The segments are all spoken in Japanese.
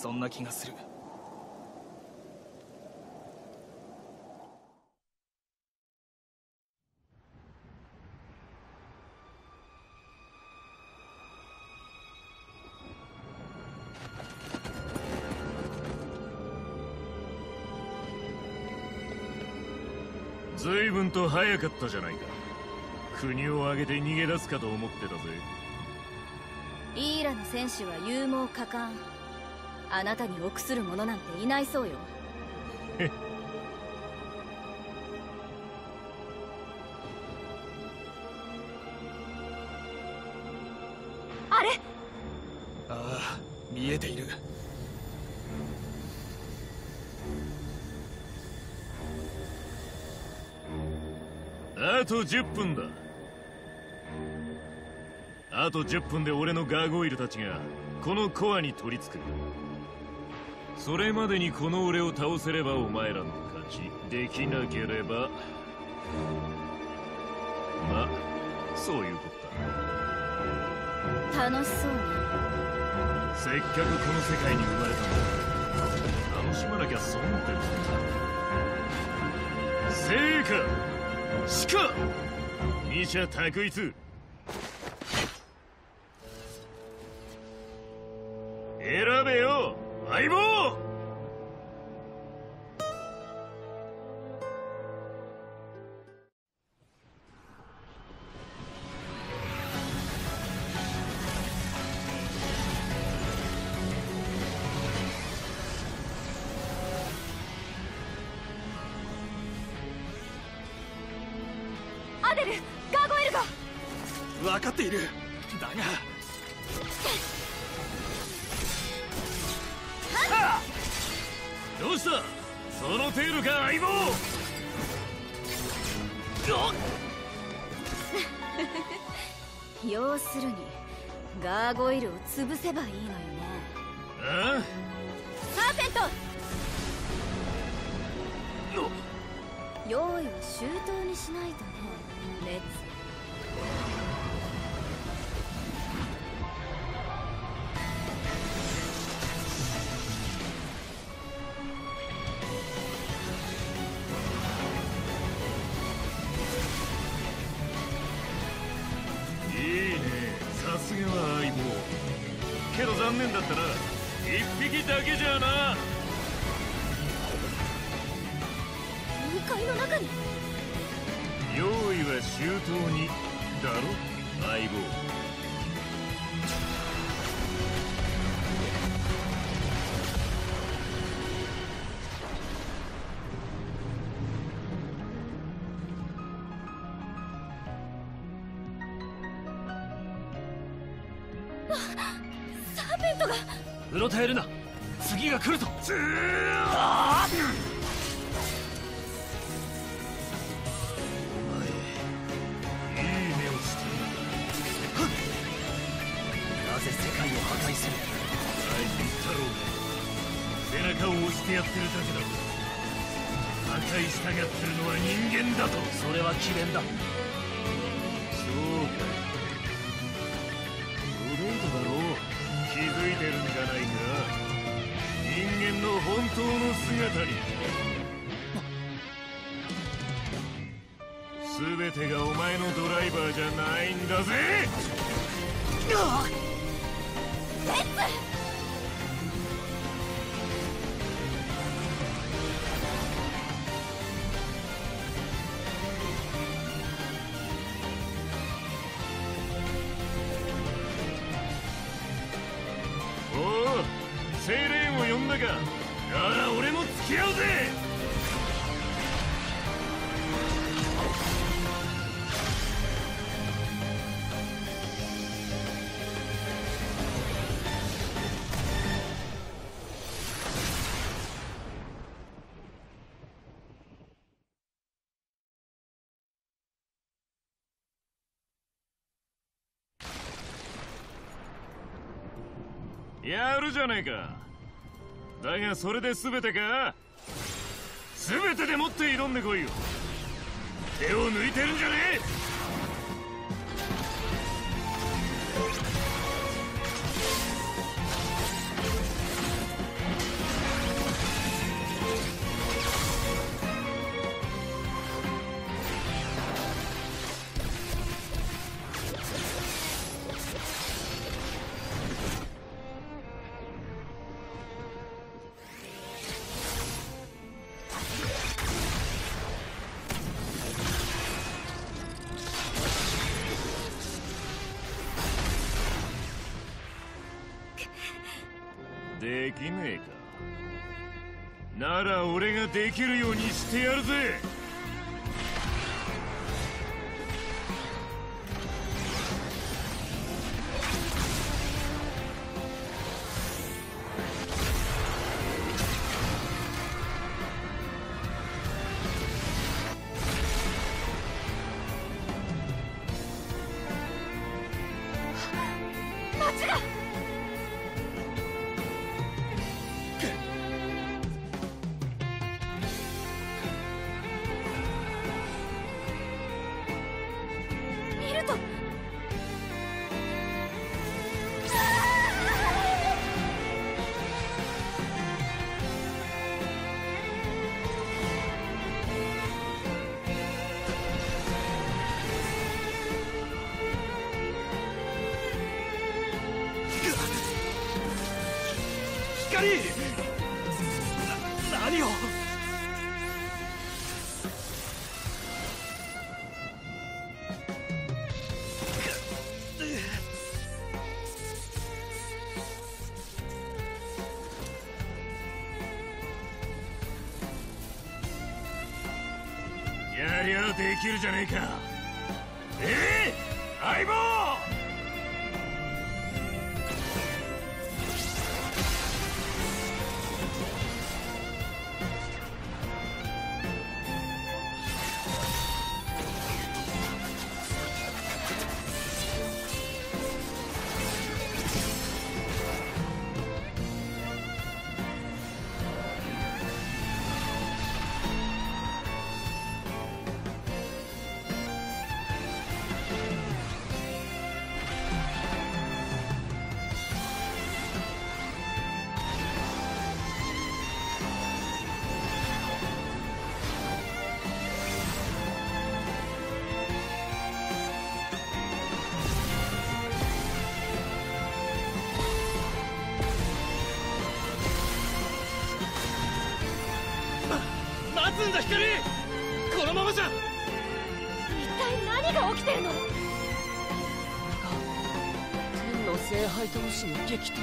そんな気がする。随分と早かったじゃないか。国を挙げて逃げ出すかと思ってたぜ。イーラの戦士は勇猛果敢、あなたに臆する者なんていないそうよ。あれ、ああ、見えている。あと10分だ。あと10分で俺のガーゴイルたちがこのコアに取り付く。それまでにこの俺を倒せればお前らの勝ち。できなければ、まあそういうことだ。楽しそうね。せっかくこの世界に生まれたの、楽しまなきゃ損ってことだ。成果しか二者択一。選べよ、相棒。分かっている。だがはっ、どうしたその程度か、相棒。要するにガーゴイルを潰せばいいのよね。ああ、サーペント。用意を周到にしないとね。レッツ。けど残念だったな、一匹だけじゃな。2階の中に。用意は周到にだろ、相棒。うろたえるな、次が来るぞ。お前、いい目をしているな。なぜ世界を破壊する。大変だろうが背中を押してやってるだけだろう。破壊したがってるのは人間だと。それは詭弁だ。そうか、気づいてるんじゃないか、人間の本当の姿に。全てがお前のドライバーじゃないんだぜ。レッツ。精霊も呼んだが、なら俺も付き合うぜ。やるじゃねえか。だがそれで全てか。全てでもって挑んでこいよ。手を抜いてるんじゃねえ。できねえか。なら俺ができるようにしてやるぜ。やりゃできるじゃねえか。相棒！光、このままじゃ一体何が起きてるの？これが天の聖杯同士の激突。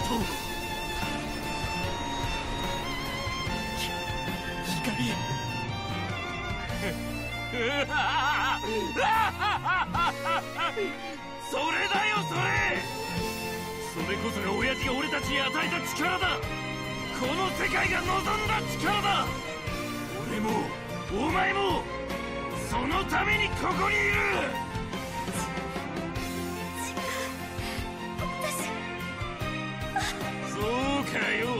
そうかよ。